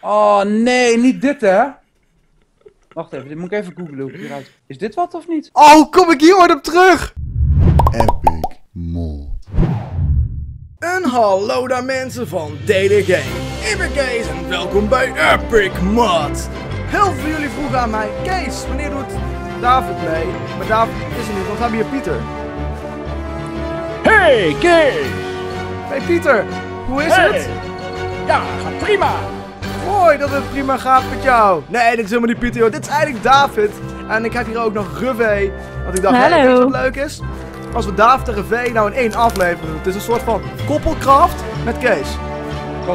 Oh nee, niet dit hè. Wacht even, dit moet ik even googlen hoe ik hieruit. Is dit wat of niet? Oh, kom ik hier ooit op terug? Epic Mod. En hallo daar mensen van DDG. Ik ben Kees en welkom bij Epic Mod. Heel veel jullie vroegen aan mij, Kees, wanneer doet David mee? Maar David is er niet, want we hebben hier Pieter. Hey Kees! Hey Pieter, hoe is het? Ja, gaat prima. Mooi dat het prima gaat met jou. Nee, dit is helemaal niet Pieter, joh. Dit is eigenlijk David. En ik heb hier ook nog Reve. Want ik dacht, hey, weet je wat leuk is? Als we David en Reve nou in één aflevering doen. Het is een soort van koppelkracht met Kees.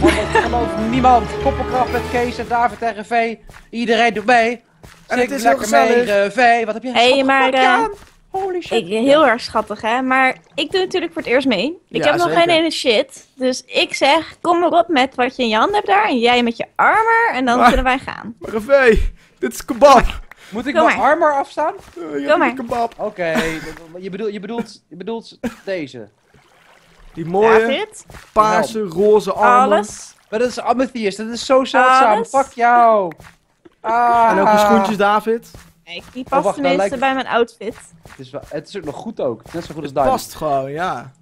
Ik geloof niemand. Koppelkracht met Kees en David en Reve. Iedereen doet mee. En het is heel gezellig. Reve, wat heb je gedaan? Holy shit. Heel erg schattig, hè. Maar ik doe natuurlijk voor het eerst mee. Ik heb nog geen ene shit. Dus ik zeg, kom maar op met wat je in je hand hebt daar. En jij met je armor. En dan kunnen wij gaan. Maar Reve, dit is kebab. Moet ik mijn armor afstaan? Kom maar. Kebab. Oké, je bedoelt deze. Die mooie paarse, roze armor. Alles. Maar dat is amethyst. Dat is zo zeldzaam. Alles. Pak jou. Ah. En ook je schoentjes, David. Kijk, die past tenminste bij mijn outfit. Het is ook nog goed ook. Net zo goed als David. Het past gewoon, ja.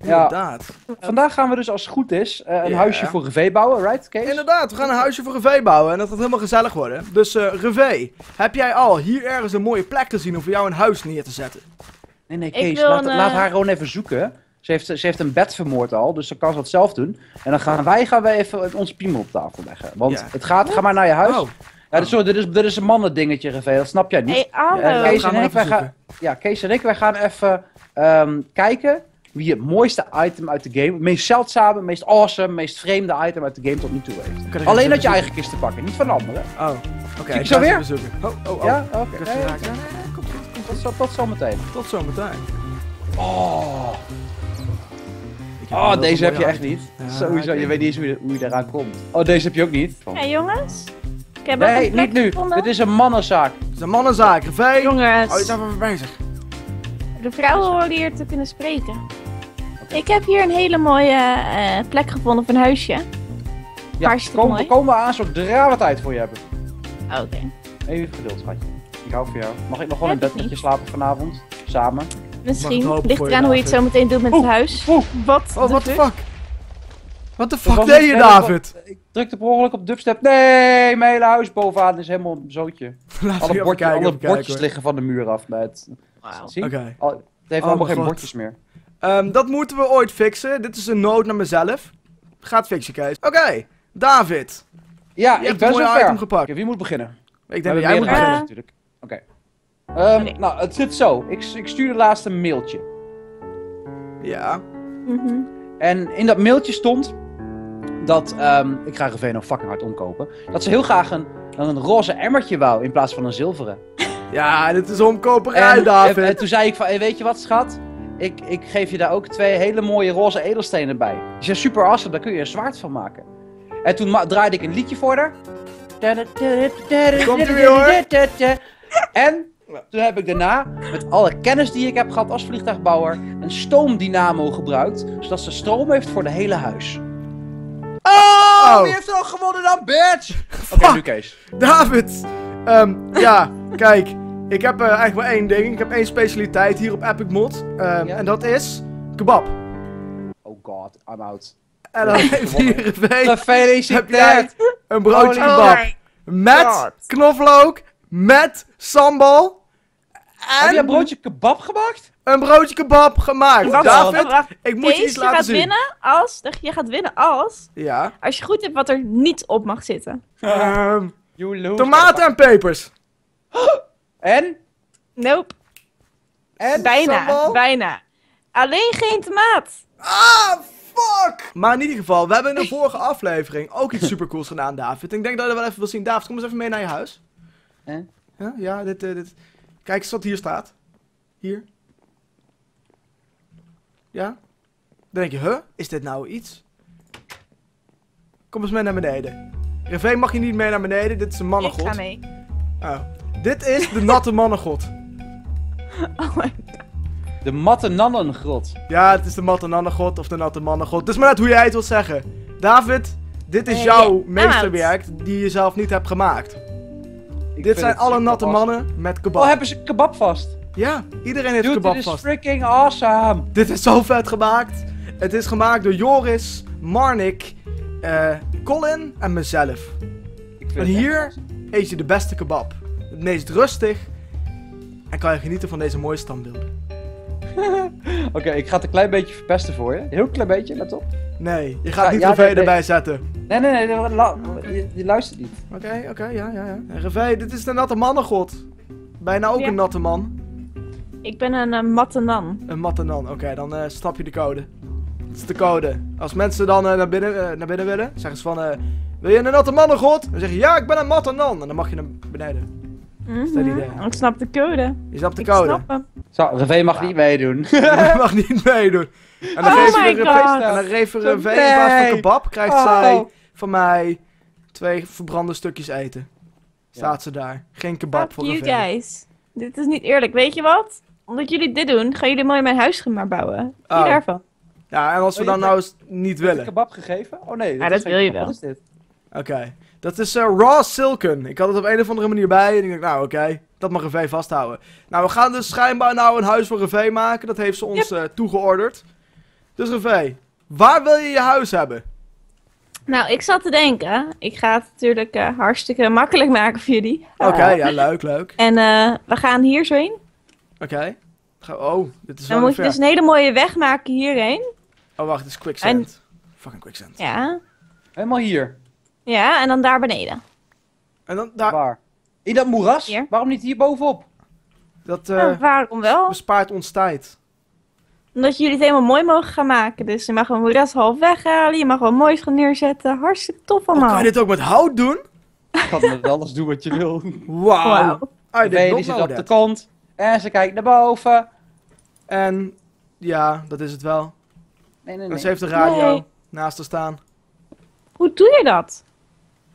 Inderdaad. Ja. Vandaag gaan we dus als het goed is een huisje voor Reve bouwen, right Kees? Inderdaad, we gaan een huisje voor Reve bouwen en dat gaat helemaal gezellig worden. Dus Reve, heb jij al hier ergens een mooie plek gezien om voor jou een huis neer te zetten? Nee, nee Kees, laat haar gewoon even zoeken. Ze heeft een bed vermoord al, dus dan kan ze dat zelf doen. En dan gaan wij even ons piemel op tafel leggen. Want het gaat, ga maar naar je huis. Oh. Ja, sorry, dit is een mannen dingetje, Reve, dat snap jij niet. Kees en ik, wij gaan even kijken wie het mooiste item uit de game, het meest zeldzame, het meest awesome, het meest vreemde item uit de game tot nu toe heeft. Alleen uit je eigen kist te pakken, niet van anderen. Oh, oké. Ik zo weer? Oh. Ja, oké. Tot zometeen. Tot zometeen. Oh. Oh, deze heb je echt niet. Sowieso, je weet niet eens hoe je daaraan komt. Oh, deze heb je ook niet. Hé jongens. Nee, niet nu. Dit is een mannenzaak. Het is een mannenzaak. Reve. Jongens. Oh, je bent even bezig. De vrouwen horen hier te kunnen spreken. Okay. Ik heb hier een hele mooie plek gevonden van een huisje. Ja, hartstikke mooi. We komen aan zodra we tijd voor je hebben. Oké. Okay. Even geduld, schatje. Ik hou van jou. Mag ik nog wel in bed met je slapen vanavond? Samen? Misschien. Ligt eraan hoe je het zo meteen doet met het huis. What the fuck? What the fuck deed je, David? Ik drukte per ongeluk op dubstep. Nee, mijn hele huis bovenaan is helemaal een zootje. Alle bordjes liggen van de muur af, met. Wow. Okay. Het heeft allemaal geen bordjes meer. Dat moeten we ooit fixen. Dit is een nood naar mezelf. Gaat fixen, Kees. Oké, David. Ja, ik ben zo'n item gepakt. Okay, wie moet beginnen? Ik denk dat jij moet beginnen natuurlijk. Oké. Nou, het zit zo. Ik stuurde laatst een mailtje. Ja. En in dat mailtje stond dat ik ga Reve nog fucking hard omkopen. Dat ze heel graag een roze emmertje wou in plaats van een zilveren. Ja, dit is omkoperij, David. En toen zei ik van, weet je wat, schat? Ik geef je daar ook 2 hele mooie roze edelstenen bij. Die zijn super awesome, daar kun je een zwaard van maken. En toen draaide ik een liedje voor haar. Komt u weer, hoor. En toen heb ik daarna, met alle kennis die ik heb gehad als vliegtuigbouwer, een stoomdynamo gebruikt, zodat ze stroom heeft voor de hele huis. Oh, wie heeft al gewonnen dan, bitch? Oké, nu Kees. David! Ja, kijk, ik heb eigenlijk maar één ding. Ik heb 1 specialiteit hier op Epic Mod. En dat is kebab. Oh god, I'm out. En dan heeft hier gefeliciteerd een broodje kebab. Met knoflook, met sambal. En heb je een broodje kebab gemaakt? Een broodje kebab gemaakt. David, ik moet je iets laten zien. Je gaat winnen als... Ja. Als je goed hebt wat er niet op mag zitten. Tomaten en pepers. En? Nope. En bijna. Alleen geen tomaat. Ah, fuck! Maar in ieder geval, we hebben in de vorige aflevering ook iets supercools gedaan, David. Ik denk dat je dat wel even wil zien. David, kom eens even mee naar je huis. Ja, dit. Kijk eens wat hier staat. Hier. Ja. Dan denk je, is dit nou iets? Kom eens mee naar beneden. Reve mag je niet mee naar beneden, dit is een mannengod. Ik ga mee. Oh. Dit is de natte mannengod. Oh my god. De matte nannengrot. Ja, het is de matte nannengod of de natte mannengod. Het is maar net hoe jij het wilt zeggen. David, Dit is jouw meesterwerk die je zelf niet hebt gemaakt. Dit zijn alle natte mannen met kebab. Oh, hebben ze kebab vast? Ja, iedereen heeft kebab vast. Dit is freaking awesome. Dit is zo vet gemaakt. Het is gemaakt door Joris, Marnik, Colin en mezelf. En hier eet je de beste kebab. Het meest rustig. En kan je genieten van deze mooie standbeelden. Oké, ik ga het een klein beetje verpesten voor je. Heel klein beetje, let op. Nee, je gaat niet Reve erbij zetten. Nee, je luistert niet. Oké, ja. Reve, dit is de natte mannengod. Bijna ook een natte man. Ik ben een matte nan. Een matte nan, oké, dan snap je de code. Dat is de code. Als mensen dan naar binnen willen, zeggen ze van... wil je een natte mannengod? Dan zeg je, ja, ik ben een matte nan. En dan mag je naar beneden. Ik snap de code. Je snapt de code. Ik snap hem. Zo, Reve mag niet meedoen. Reve mag niet meedoen. En dan geef je Reve in plaats van kebab, krijgt zij van mij 2 verbrande stukjes eten. Staat ze daar. Geen kebab voor Reve. You guys. Dit is niet eerlijk. Weet je wat? Omdat jullie dit doen, gaan jullie mooi mijn huis maar bouwen. Zie daarvan. Ja, en als we dan nou niet willen. Heb je kebab gegeven? Oh nee. Ja, dat wil je wel. Oké. Dat is raw silken. Ik had het op een of andere manier bij en ik dacht, nou oké, dat mag Reve vasthouden. Nou, we gaan dus schijnbaar nou een huis voor Reve maken. Dat heeft ze ons toegeorderd. Dus Reve, waar wil je je huis hebben? Nou, ik zat te denken. Ik ga het natuurlijk hartstikke makkelijk maken voor jullie. Oké, ja, leuk, leuk. En we gaan hier zo heen. Oké. Oh, dit is wel Dan moet je dus een hele mooie weg maken hierheen. Oh, wacht, dit is quicksand. Fucking quicksand. Ja. Helemaal hier. Ja, en dan daar beneden. En dan daar... Waar? In dat moeras? Hier. Waarom niet hier bovenop? Dat waarom wel? Bespaart ons tijd. Omdat jullie het helemaal mooi mogen gaan maken. Dus je mag een moeras half weghalen, je mag wel moois gaan neerzetten. Hartstikke tof allemaal. Kan je dit ook met hout doen? Ik kan met alles doen wat je wil. Wauw. Die zit op de kont. En ze kijkt naar boven. En ja, dat is het wel. Nee. Ze heeft de radio naast haar staan. Hoe doe je dat?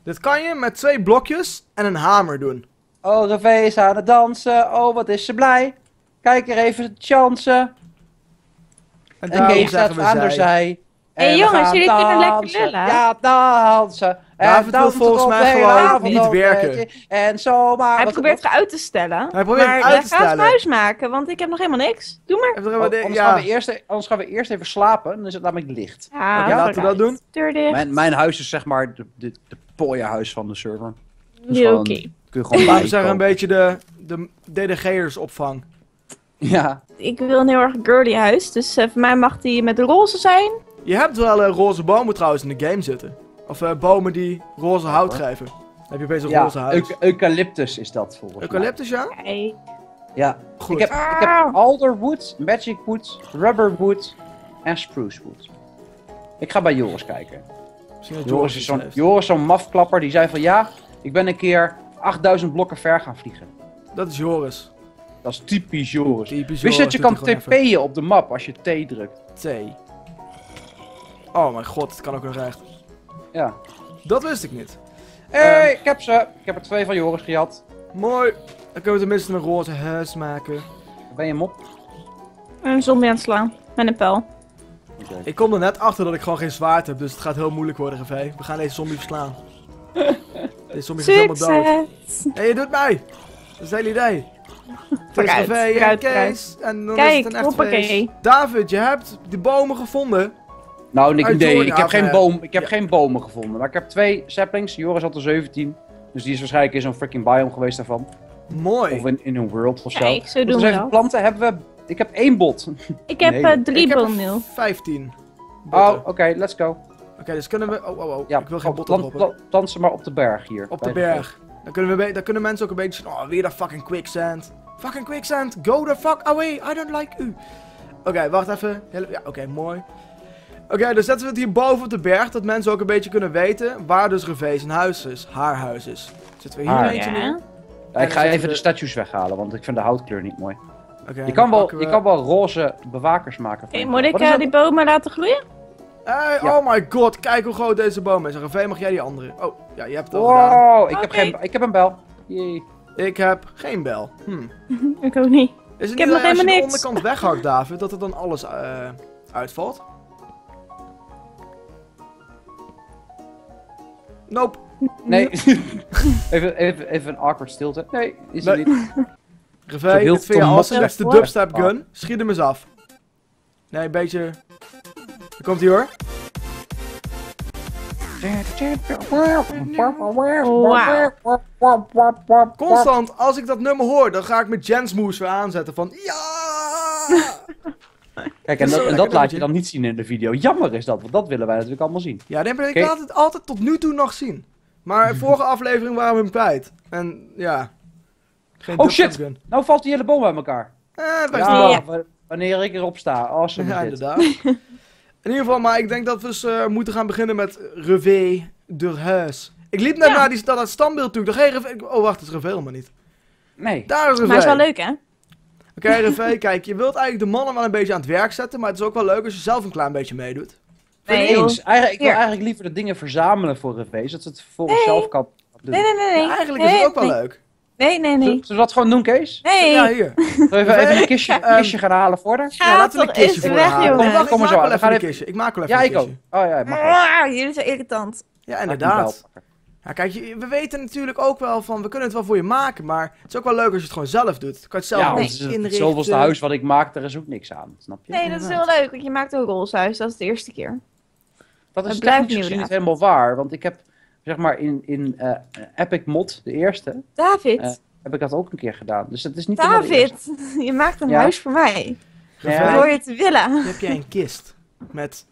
Dit kan je met 2 blokjes en een hamer doen. Oh, Reve is aan het dansen. Oh, wat is ze blij. Kijk er even de chance. En Kees staat aan haar zij. Hé jongens, jullie kunnen lekker lullen. Ja, dansen. David wil volgens mij gewoon niet werken. En zomaar... Hij probeert het uit te stellen. Hij probeert het uit te stellen. Maar ga het huis maken, want ik heb nog helemaal niks. Doe maar. Anders gaan we eerst even slapen, dan is het namelijk licht. Ja, laten we dat doen. Mijn huis is zeg maar het pooienhuis van de server. Oké. Laten we zeggen een beetje de DDG'ers opvang. Ja. Ik wil een heel erg girly huis, dus voor mij mag die met roze zijn. Je hebt wel roze bomen trouwens in de game zitten. Of bomen die roze hout geven. Dan heb je opeens een roze huis. Eucalyptus is dat volgens mij. Eucalyptus, ja? Goed. Ik heb alderwood, magic wood, rubberwood en sprucewood. Ik ga bij Joris kijken. Joris is zo'n mafklapper die zei van ja, ik ben een keer 8000 blokken ver gaan vliegen. Dat is Joris. Dat is typisch Joris. Wist je dat je kan tp'en op de map als je T drukt? T. Oh mijn god, het kan ook nog recht. Ja. Dat wist ik niet. Hé, ik heb ze. Ik heb er 2 van Joris gejat. Mooi. Dan kunnen we tenminste een roze huis maken. Ben je mop? Een zombie aan het slaan. Met een pijl. Okay. Ik kom er net achter dat ik gewoon geen zwaard heb, dus het gaat heel moeilijk worden, Reve. We gaan deze zombie verslaan. Deze zombie gaat helemaal dood. Hé, je doet mij! Dat is het hele idee. Het is Reve en Kees. En dan is het een echt feest. David, je hebt die bomen gevonden. Nou, ik heb geen bomen gevonden, maar ik heb 2 saplings. Joris had er 17, dus die is waarschijnlijk in zo'n freaking biome geweest daarvan. Mooi. Of in een world of zo. Kijk, zo doen we dat. Planten hebben we... Ik heb 1 bot. Ik heb 3 boomil. 15. Botten. Oh, oké, let's go. Oké, dus kunnen we... Oh, ja, ik wil geen botten droppen. Plant ze maar op de berg hier. Op de berg. Dan kunnen mensen ook een beetje... Oh, weer dat fucking quicksand. Fucking quicksand, go the fuck away, I don't like you. Oké, wacht even. Ja, oké, mooi. Oké, dus zetten we het hier boven op de berg, dat mensen ook een beetje kunnen weten waar dus Reve zijn huis is, haar huis is. Zetten we hier eentje neer? Ja, ik ga even de statues weghalen, want ik vind de houtkleur niet mooi. Okay, je kan wel roze bewakers maken. Moet ik die bomen laten groeien? Oh my god, kijk hoe groot deze boom is. Reve, mag jij die andere? Oh, ja, je hebt het al gedaan. Ik heb een bel. Yay. Ik heb geen bel. Ik ook niet. Is het ik heb nog helemaal niks. Als je de onderkant weghakt, David, dat er dan alles uitvalt? Nope. Nee. even een awkward stilte. Nee, is het niet. Reve, dit vind je als de dubstep gun. Schiet hem eens af. Nee, een beetje... Daar komt hij hoor. Wow. Constant, als ik dat nummer hoor, dan ga ik met Jens Moes weer aanzetten van... Ja! Kijk, en dat laat je dan niet zien in de video. Jammer is dat, want dat willen wij natuurlijk allemaal zien. Ja, ik laat het altijd tot nu toe nog zien. Maar vorige aflevering waren we hem kwijt. En ja... Geen shit! Gun. Nou valt die hele boom bij elkaar. Wanneer ik erop sta. Awesome ja, inderdaad. In ieder geval, maar ik denk dat we dus, moeten gaan beginnen met Reve de Huis. Ik liep net naar dat standbeeld toe. Ik dacht, hey, Reve... Oh, wacht, het is Reve helemaal niet. Nee. Daar is Reve. Maar is wel leuk, hè? Oké, Reve, kijk, je wilt eigenlijk de mannen wel een beetje aan het werk zetten, maar het is ook wel leuk als je zelf een klein beetje meedoet. Nee, eens. Ik wil eigenlijk liever de dingen verzamelen voor Reve, zodat ze het vervolgens zelf kan doen. Nee. Ja, eigenlijk is het ook wel leuk. Nee. Zullen we dat gewoon doen, Kees? Nee. Ja, hier. Zullen we even een kistje gaan halen voor haar? Ja, laten we een kistje voor haar halen. Kom maar zo aan. Even een kistje. Ik maak wel even een kistje. Ja, ik ook. Oh ja, ik mag wel. Jullie zijn irritant. Ja, inderdaad. Ja, kijk, we weten natuurlijk ook wel van, we kunnen het wel voor je maken, maar het is ook wel leuk als je het gewoon zelf doet. Je kan het zelf inrichten. Het zoveelste huis wat ik maak, daar is ook niks aan. Snap je? Nee, dat is heel leuk, want je maakt ook rolshuis. Dat is de eerste keer. Dat is technisch gezien niet helemaal waar, want ik heb... Zeg maar in Epic Mod, de eerste. David. Heb ik dat ook een keer gedaan. Dus dat is niet David, je maakt een huis voor mij. Voor je te willen. Dan heb jij een kist met,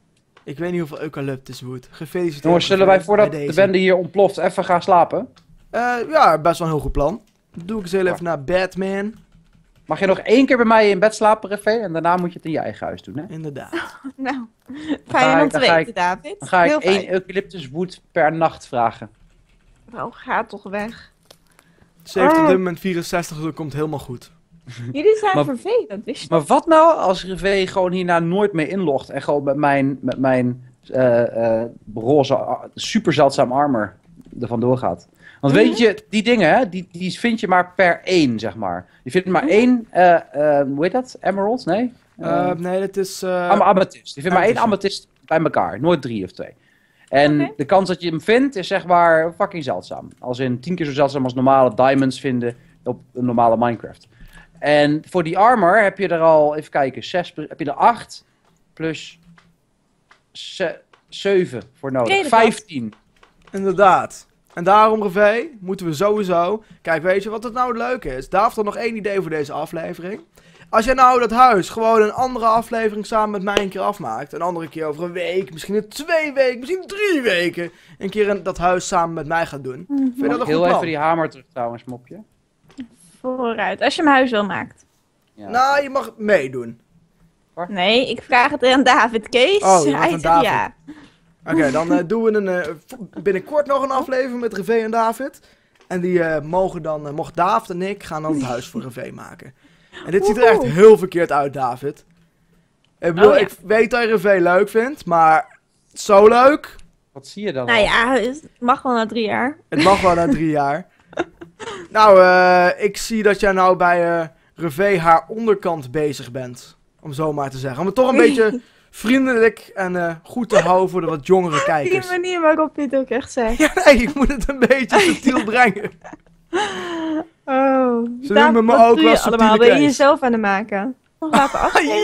ik weet niet hoeveel eucalyptuswood. Gefeliciteerd. Jongens, zullen wij voordat de bende hier ontploft even gaan slapen? Ja, best wel een heel goed plan. Dan doe ik eens heel even naar Batman. Mag je nog 1 keer bij mij in bed slapen, Reve? En daarna moet je het in je eigen huis doen, hè? Inderdaad. Nou, fijn om te weten, David. Dan ga ik 1 eucalyptuswood per nacht vragen. Nou, ga toch weg. Ze heeft op dit moment 64, dus dat komt helemaal goed. Jullie zijn vervelend, wist je? Maar wat nou als Reve gewoon hierna nooit meer inlogt en gewoon met mijn roze, super zeldzaam armor er vandoor gaat? Want weet je, die dingen, hè, die vind je maar per 1, zeg maar. Je vindt maar 1, hoe heet dat? Emerald? Nee? Nee, dat is... amethyst. Je vindt maar 1 amethyst bij elkaar. Nooit 3 of 2. En de kans dat je hem vindt is zeg maar fucking zeldzaam. Als in 10 keer zo zeldzaam als normale diamonds vinden op een normale Minecraft. En voor die armor heb je er al, even kijken, 6, heb je er 8 plus 7 voor nodig. 15. Inderdaad. En daarom, Reve, moeten we sowieso... Kijk, weet je wat het nou leuk is? Daar heeft dan nog 1 idee voor deze aflevering. Als jij nou dat huis gewoon een andere aflevering samen met mij een keer afmaakt. Een andere keer over een week, misschien een 2 weken, misschien 3 weken. Een keer dat huis samen met mij gaat doen. Vind je dat een goed plan? Heel even die hamer terug trouwens, mopje. Vooruit, als je mijn huis wel maakt. Ja. Nou, je mag meedoen. Nee, ik vraag het aan David. Kees, hij zegt ja. Oké, dan doen we binnenkort nog een aflevering met Reve en David. En die mocht David en ik gaan dan het huis voor Reve maken. En dit ziet er echt heel verkeerd uit, David. Ik bedoel, ik weet dat je Reve leuk vindt, maar zo leuk. Wat zie je dan? Nou ja, het mag wel na 3 jaar. Het mag wel na 3 jaar. Nou, ik zie dat jij nou bij Reve haar onderkant bezig bent. Om zo maar te zeggen. Maar toch een beetje... Vriendelijk en goed te houden voor de wat jongere kijkers. Die manier waarop je het ook echt zegt. Ja, nee, ik moet het een beetje subtiel brengen. Oh, ze noemen me ook wel subtiel. Ben je jezelf aan het maken?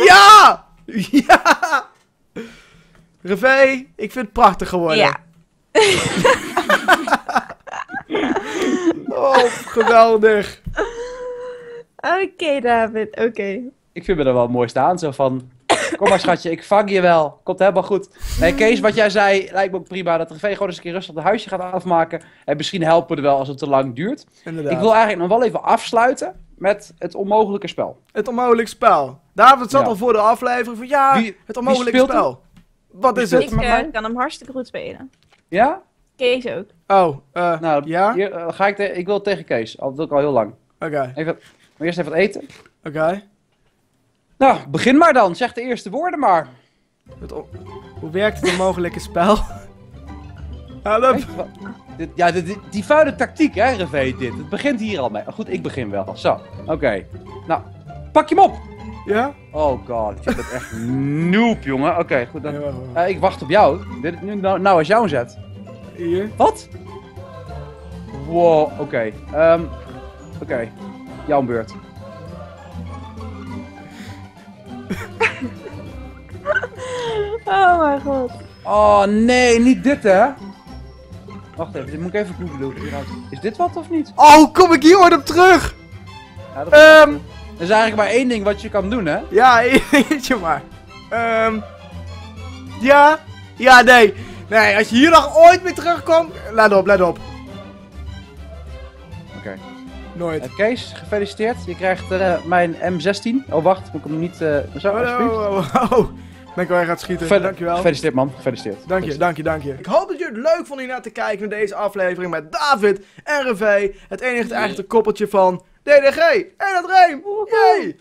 Ja! Ja! Reve, ik vind het prachtig geworden. Ja. Oh, geweldig. Oké, David, oké. Ik vind me er wel mooi staan, zo van... Kom maar schatje, ik vang je wel. Komt helemaal goed. Nee, Kees, wat jij zei lijkt me ook prima. Dat Reve gewoon eens een keer rustig het huisje gaat afmaken. En misschien helpen we er wel als het te lang duurt. Inderdaad. Ik wil eigenlijk nog wel even afsluiten met het onmogelijke spel. Het onmogelijke spel. David zat al voor de aflevering van het onmogelijke spel. Wat is het? Ik kan hem hartstikke goed spelen. Ja? Kees ook. Oh, nou ja? Hier, ik wil tegen Kees. Dat doe ik al heel lang. Oké. Maar eerst even wat eten. Oké. Nou, begin maar dan. Zeg de eerste woorden maar. Hoe werkt het onmogelijke spel? Help! Ja, die vuile tactiek, hè, Reve, dit. Het begint hier al mee. Goed, ik begin wel. Zo, oké. Nou, pak je hem op! Ja? Oh god, je bent echt noob, jongen. Oké, goed dan. Ik wacht op jou. Nou is jouw zet. Hier. Wat? Wow, oké. Oké. Jouw beurt. Oh mijn god. Oh nee, niet dit hè. Wacht even, dit moet ik even googlen. Is dit wat of niet? Oh, kom ik hier ooit op terug? Ja, dat er is eigenlijk maar één ding wat je kan doen hè? Ja, weet je maar. Ja. Ja, nee. Nee, als je hier nog ooit mee terugkomt... Let op, let op. Oké. Nooit. Kees, gefeliciteerd. Je krijgt mijn M16. Oh, wacht. Moet ik hem niet... Zo, oh. Ben ik wel erg aan het schieten. Dankjewel. Gefeliciteerd, man. Gefeliciteerd. Dank je. Ik hoop dat jullie het leuk vonden hier naar te kijken naar deze aflevering met David en Reve. Het enige echte koppeltje van DDG. En dat reem. Yay!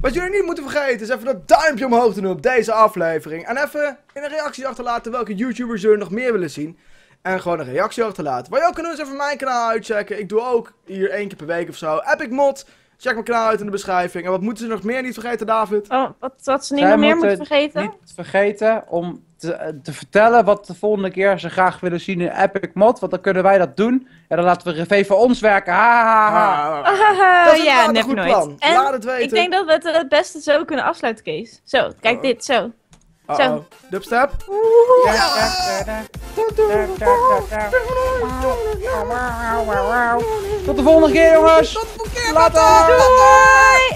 Wat jullie niet moeten vergeten is even dat duimpje omhoog te doen op deze aflevering. En even in een reactie achterlaten welke YouTubers jullie nog meer willen zien. En gewoon een reactie achterlaten. Wat je ook kan doen is even mijn kanaal uitchecken. Ik doe ook hier 1 keer per week of zo. Epic Mod. Check mijn kanaal uit in de beschrijving. En wat moeten ze nog meer niet vergeten, David? Oh, wat ze niet nog meer moeten vergeten? Niet vergeten om te vertellen wat de volgende keer ze graag willen zien in Epic Mod. Want dan kunnen wij dat doen. En dan laten we Reve voor ons werken. Ha. Dat is een goed plan. En laat het weten. Ik denk dat we het beste zo kunnen afsluiten, Kees. Zo, kijk dit, zo. Zo. Dubstep. Tot de volgende keer, jongens. Tot de volgende keer. Later. Doei.